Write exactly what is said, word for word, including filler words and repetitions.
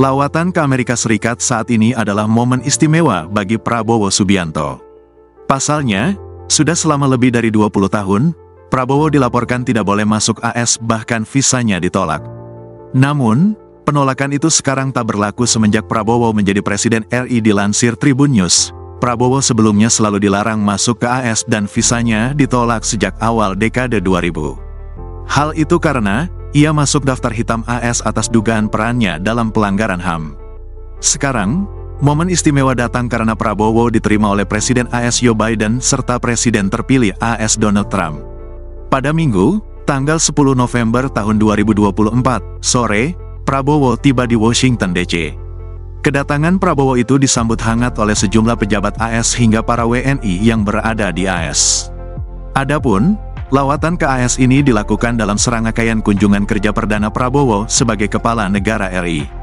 Lawatan ke Amerika Serikat saat ini adalah momen istimewa bagi Prabowo Subianto. Pasalnya, sudah selama lebih dari dua puluh tahun, Prabowo dilaporkan tidak boleh masuk A S bahkan visanya ditolak. Namun, penolakan itu sekarang tak berlaku semenjak Prabowo menjadi Presiden R I dilansir Tribun News. Prabowo sebelumnya selalu dilarang masuk ke A S dan visanya ditolak sejak awal dekade dua ribu. Hal itu karena ia masuk daftar hitam A S atas dugaan perannya dalam pelanggaran H A M. Sekarang, momen istimewa datang karena Prabowo diterima oleh Presiden A S Joe Biden serta Presiden terpilih A S Donald Trump. Pada Minggu, tanggal sepuluh November tahun dua ribu dua puluh empat, sore, Prabowo tiba di Washington D C. Kedatangan Prabowo itu disambut hangat oleh sejumlah pejabat A S hingga para W N I yang berada di A S. Adapun, lawatan ke A S ini dilakukan dalam serangkaian kunjungan kerja perdana Prabowo sebagai Kepala Negara R I.